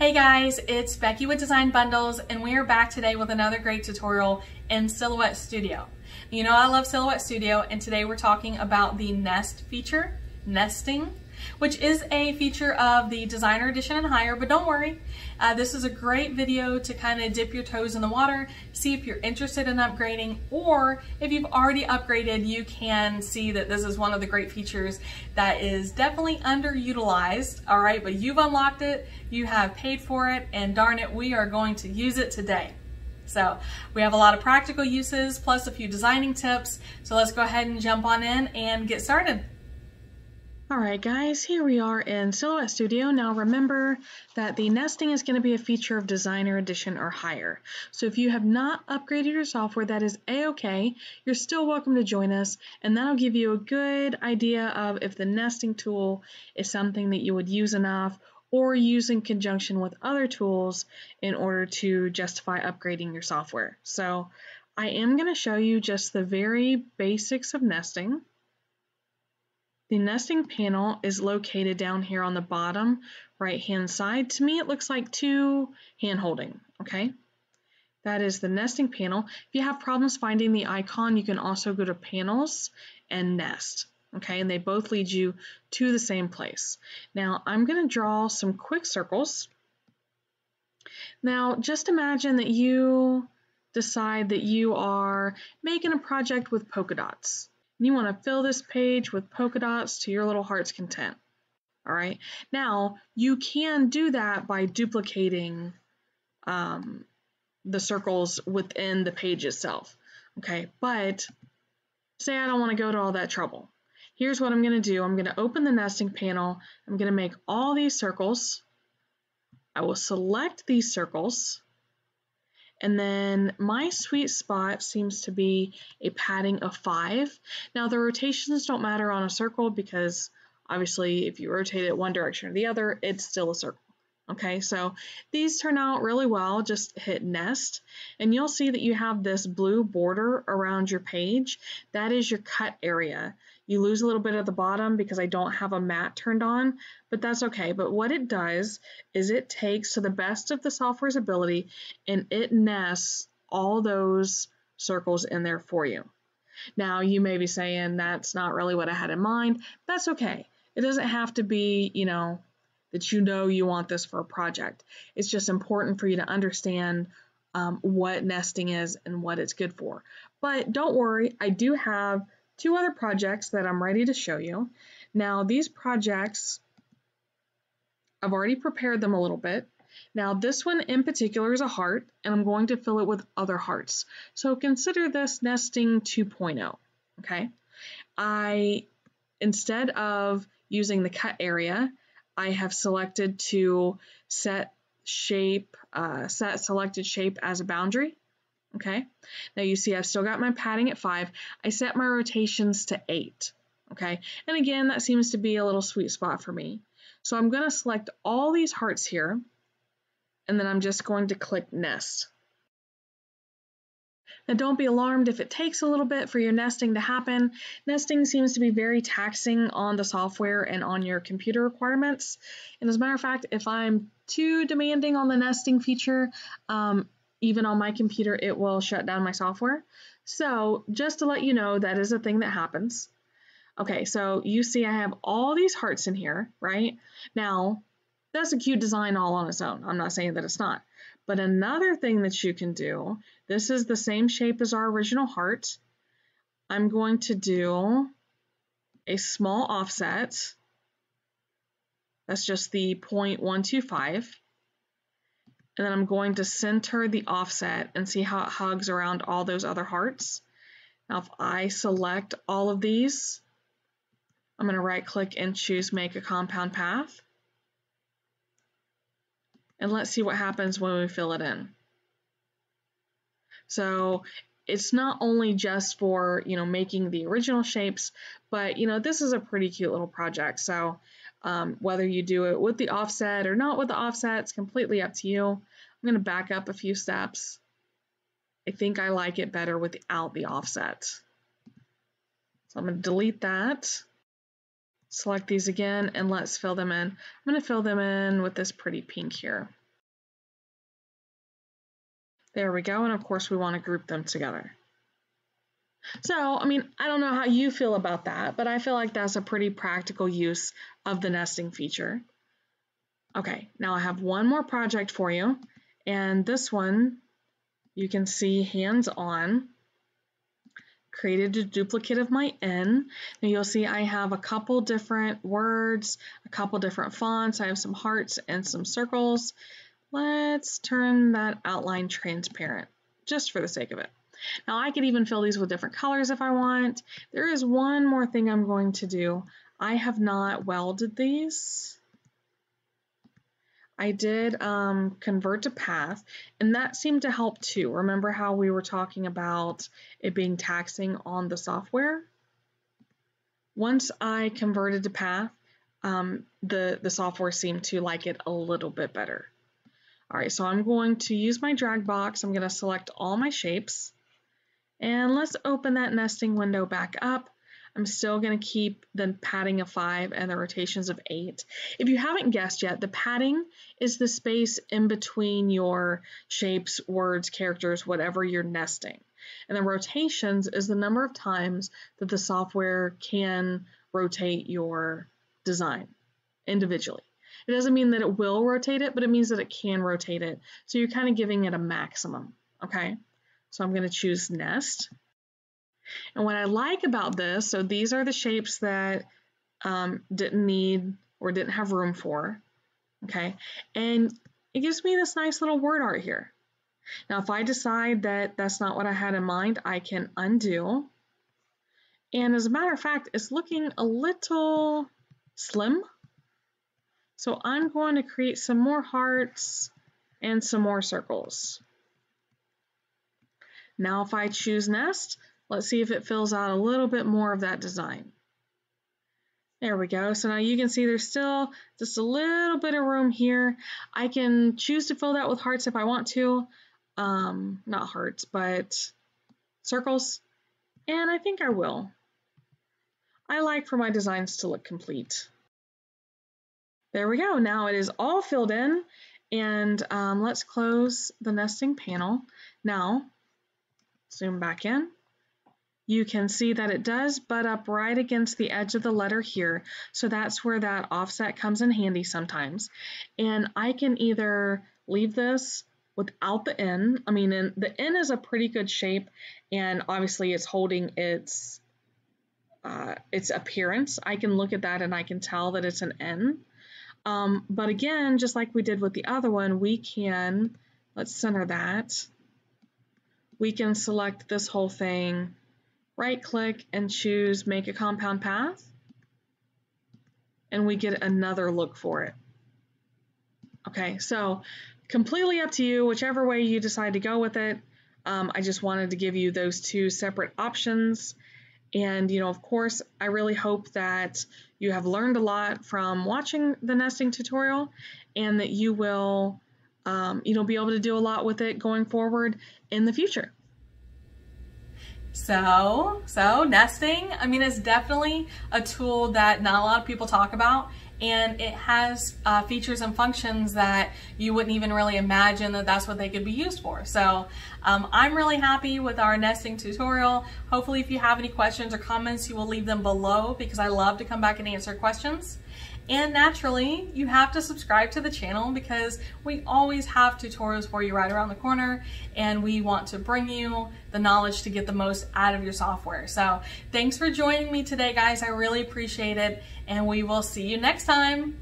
Hey guys, it's Becky with Design Bundles, and we are back today with another great tutorial in Silhouette Studio. You know I love Silhouette Studio, and today we're talking about the Nest feature, nesting, which is a feature of the Designer Edition and higher, but don't worry. This is a great video to kind of dip your toes in the water, see if you're interested in upgrading, or if you've already upgraded, you can see that this is one of the great features that is definitely underutilized, all right? But you've unlocked it, you have paid for it, and darn it, we are going to use it today. So we have a lot of practical uses, plus a few designing tips. So let's go ahead and jump on in and get started. Alright guys, here we are in Silhouette Studio. Now remember that the nesting is going to be a feature of Designer Edition or higher. So if you have not upgraded your software, that is a-okay. You're still welcome to join us, and that'll give you a good idea of if the nesting tool is something that you would use enough or use in conjunction with other tools in order to justify upgrading your software. So I am going to show you just the very basics of nesting. The nesting panel is located down here on the bottom right-hand side. To me, it looks like two hand-holding, okay? That is the nesting panel. If you have problems finding the icon, you can also go to Panels and Nest, okay? And they both lead you to the same place. Now, I'm going to draw some quick circles. Now, just imagine that you decide that you are making a project with polka dots. You want to fill this page with polka dots to your little heart's content. All right. Now, you can do that by duplicating the circles within the page itself. Okay. But say I don't want to go to all that trouble. Here's what I'm going to do. I'm going to open the nesting panel. I'm going to make all these circles. I will select these circles. And then my sweet spot seems to be a padding of 5. Now the rotations don't matter on a circle because obviously if you rotate it one direction or the other, it's still a circle. Okay, so these turn out really well. Just hit nest and you'll see that you have this blue border around your page. That is your cut area. You lose a little bit at the bottom because I don't have a mat turned on, but that's okay. But what it does is it takes to the best of the software's ability and it nests all those circles in there for you. Now you may be saying that's not really what I had in mind. That's okay. It doesn't have to be, you know, that you know you want this for a project. It's just important for you to understand what nesting is and what it's good for. But don't worry, I do have two other projects that I'm ready to show you. Now these projects, I've already prepared them a little bit. Now this one in particular is a heart and I'm going to fill it with other hearts. So consider this nesting 2.0, okay? Instead of using the cut area, I have selected to set selected shape as a boundary. Okay. Now you see I've still got my padding at 5. I set my rotations to 8. Okay. And again, that seems to be a little sweet spot for me. So I'm going to select all these hearts here, and then I'm just going to click nest. Now don't be alarmed if it takes a little bit for your nesting to happen. Nesting seems to be very taxing on the software and on your computer requirements. And as a matter of fact, if I'm too demanding on the nesting feature, even on my computer, it will shut down my software. So just to let you know, that is a thing that happens. Okay, so you see I have all these hearts in here, right? Now, that's a cute design all on its own. I'm not saying that it's not. But another thing that you can do, this is the same shape as our original heart. I'm going to do a small offset. That's just the 0.125. And then I'm going to center the offset and see how it hugs around all those other hearts. Now, if I select all of these, I'm going to right click and choose make a compound path. And let's see what happens when we fill it in. So it's not only just for, you know, making the original shapes, but, you know, this is a pretty cute little project. So whether you do it with the offset or not with the offset, it's completely up to you. I'm going to back up a few steps. I think I like it better without the offset. So I'm going to delete that. Select these again and let's fill them in. I'm going to fill them in with this pretty pink here. There we go. And of course we want to group them together. So, I mean, I don't know how you feel about that, but I feel like that's a pretty practical use of the nesting feature. Okay, now I have one more project for you, and this one you can see hands-on. Created a duplicate of my N. Now you'll see I have a couple different words, a couple different fonts. I have some hearts and some circles. Let's turn that outline transparent just for the sake of it. Now I could even fill these with different colors if I want. There is one more thing I'm going to do. I have not welded these. I did convert to path, and that seemed to help too. Remember how we were talking about it being taxing on the software? Once I converted to path, the software seemed to like it a little bit better. All right, so I'm going to use my drag box. I'm going to select all my shapes, and let's open that nesting window back up. I'm still going to keep the padding of 5 and the rotations of 8. If you haven't guessed yet, the padding is the space in between your shapes, words, characters, whatever you're nesting. And the rotations is the number of times that the software can rotate your design individually. It doesn't mean that it will rotate it, but it means that it can rotate it. So you're kind of giving it a maximum, okay? So I'm going to choose nest. And what I like about this, so these are the shapes that didn't need or didn't have room for, okay? And it gives me this nice little word art here. Now, if I decide that that's not what I had in mind, I can undo. And as a matter of fact, it's looking a little slim. So I'm going to create some more hearts and some more circles. Now, if I choose nest, let's see if it fills out a little bit more of that design. There we go. So now you can see there's still just a little bit of room here. I can choose to fill that with hearts if I want to. Not hearts, but circles. And I think I will. I like for my designs to look complete. There we go. Now it is all filled in. And let's close the nesting panel. Now, zoom back in. You can see that it does butt up right against the edge of the letter here. So that's where that offset comes in handy sometimes. And I can either leave this without the N. I mean, the N is a pretty good shape, and obviously it's holding its appearance. I can look at that and I can tell that it's an N. But again, just like we did with the other one, we can, let's center that. We can select this whole thing. Right click and choose make a compound path, and we get another look for it. Okay, so completely up to you, whichever way you decide to go with it. I just wanted to give you those two separate options. And, you know, of course, I really hope that you have learned a lot from watching the nesting tutorial, and that you will, you know, be able to do a lot with it going forward in the future. So nesting, I mean, it's definitely a tool that not a lot of people talk about, and it has features and functions that you wouldn't even really imagine that that's what they could be used for. So I'm really happy with our nesting tutorial. Hopefully, if you have any questions or comments, you will leave them below, because I love to come back and answer questions. And naturally, you have to subscribe to the channel, because we always have tutorials for you right around the corner, and we want to bring you the knowledge to get the most out of your software. So thanks for joining me today, guys. I really appreciate it, and we will see you next time.